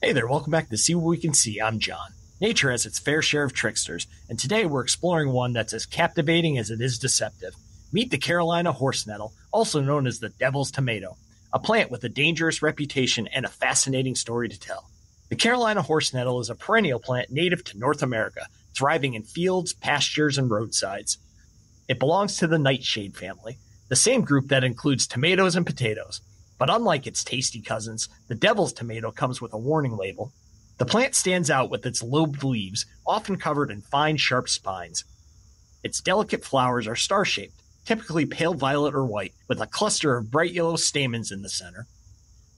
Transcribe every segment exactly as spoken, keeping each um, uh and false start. Hey there, welcome back to See What We Can See. I'm John. Nature has its fair share of tricksters, and today we're exploring one that's as captivating as it is deceptive. Meet the Carolina Horsenettle, also known as the Devil's Tomato, a plant with a dangerous reputation and a fascinating story to tell. The Carolina Horsenettle is a perennial plant native to North America, thriving in fields, pastures, and roadsides. It belongs to the Nightshade family, the same group that includes tomatoes and potatoes. But unlike its tasty cousins, the Devil's Tomato comes with a warning label. The plant stands out with its lobed leaves, often covered in fine, sharp spines. Its delicate flowers are star-shaped, typically pale violet or white, with a cluster of bright yellow stamens in the center.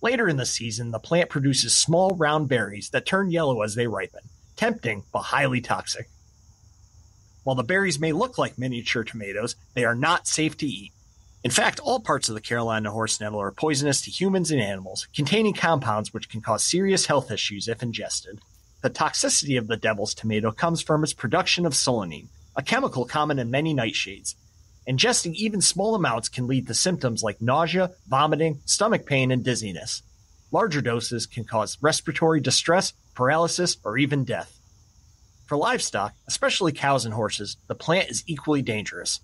Later in the season, the plant produces small, round berries that turn yellow as they ripen, tempting but highly toxic. While the berries may look like miniature tomatoes, they are not safe to eat. In fact, all parts of the Carolina horsenettle are poisonous to humans and animals, containing compounds which can cause serious health issues if ingested. The toxicity of the Devil's Tomato comes from its production of solanine, a chemical common in many nightshades. Ingesting even small amounts can lead to symptoms like nausea, vomiting, stomach pain, and dizziness. Larger doses can cause respiratory distress, paralysis, or even death. For livestock, especially cows and horses, the plant is equally dangerous.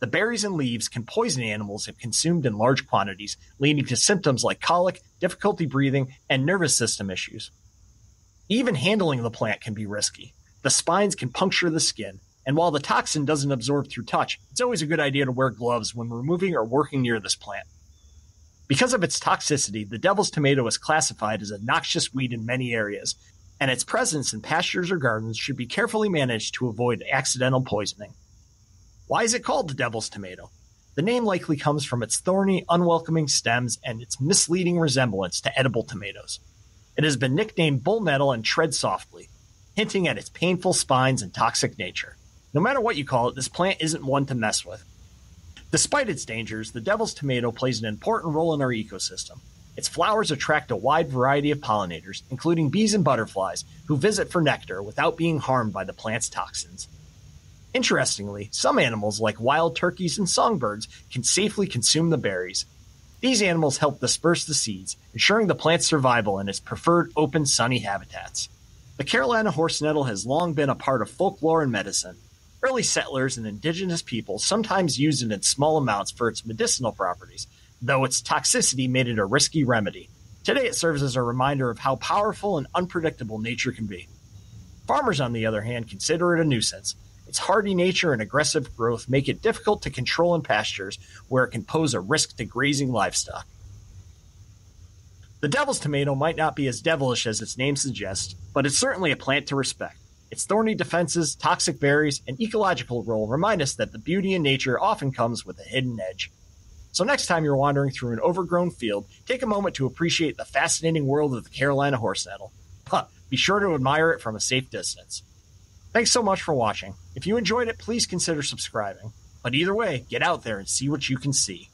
The berries and leaves can poison animals if consumed in large quantities, leading to symptoms like colic, difficulty breathing, and nervous system issues. Even handling the plant can be risky. The spines can puncture the skin, and while the toxin doesn't absorb through touch, it's always a good idea to wear gloves when removing or working near this plant. Because of its toxicity, the Devil's Tomato is classified as a noxious weed in many areas, and its presence in pastures or gardens should be carefully managed to avoid accidental poisoning. Why is it called the Devil's Tomato? The name likely comes from its thorny, unwelcoming stems and its misleading resemblance to edible tomatoes. It has been nicknamed bull nettle and tread softly, hinting at its painful spines and toxic nature. No matter what you call it, this plant isn't one to mess with. Despite its dangers, the Devil's Tomato plays an important role in our ecosystem. Its flowers attract a wide variety of pollinators, including bees and butterflies, who visit for nectar without being harmed by the plant's toxins. Interestingly, some animals like wild turkeys and songbirds can safely consume the berries. These animals help disperse the seeds, ensuring the plant's survival in its preferred open, sunny habitats. The Carolina horsenettle has long been a part of folklore and medicine. Early settlers and indigenous peoples sometimes used it in small amounts for its medicinal properties, though its toxicity made it a risky remedy. Today it serves as a reminder of how powerful and unpredictable nature can be. Farmers, on the other hand, consider it a nuisance. Its hardy nature and aggressive growth make it difficult to control in pastures where it can pose a risk to grazing livestock. The Devil's Tomato might not be as devilish as its name suggests, but it's certainly a plant to respect. Its thorny defenses, toxic berries, and ecological role remind us that the beauty in nature often comes with a hidden edge. So next time you're wandering through an overgrown field, take a moment to appreciate the fascinating world of the Carolina horsenettle. But be sure to admire it from a safe distance. Thanks so much for watching. If you enjoyed it, please consider subscribing. But either way, get out there and see what you can see.